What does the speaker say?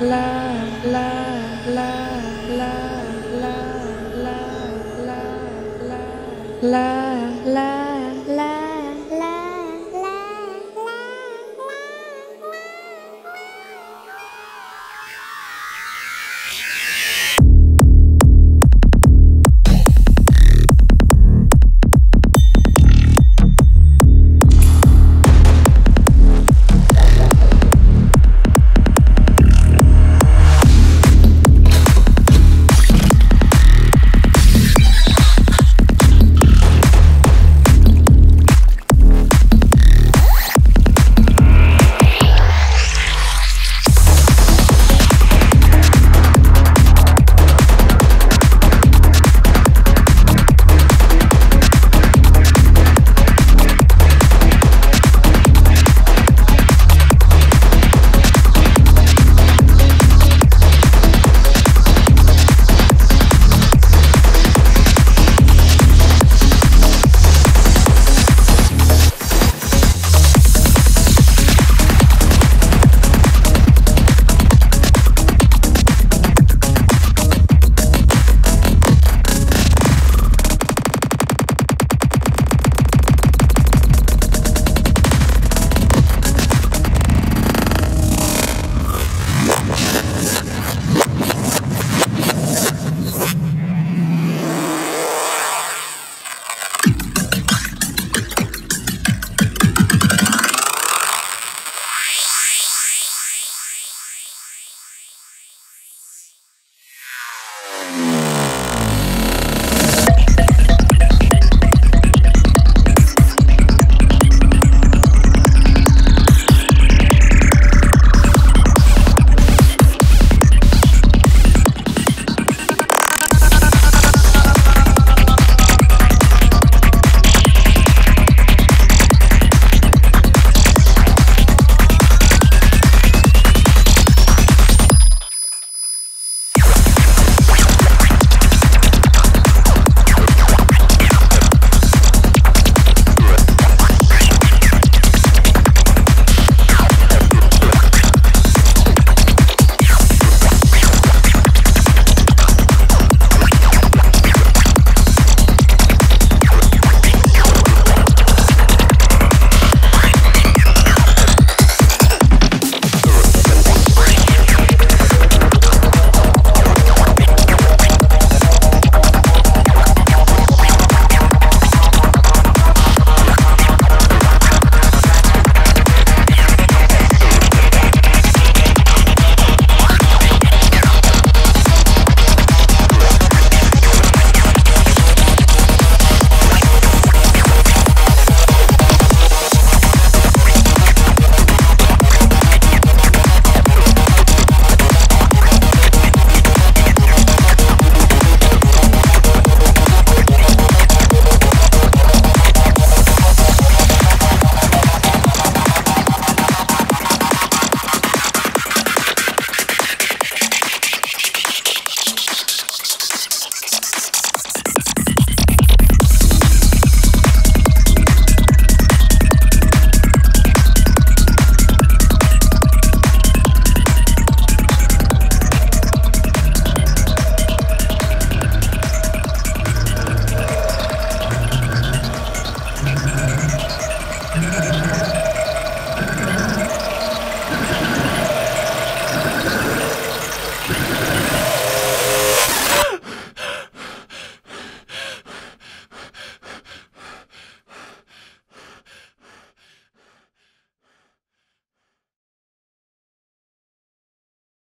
la la la la la la la.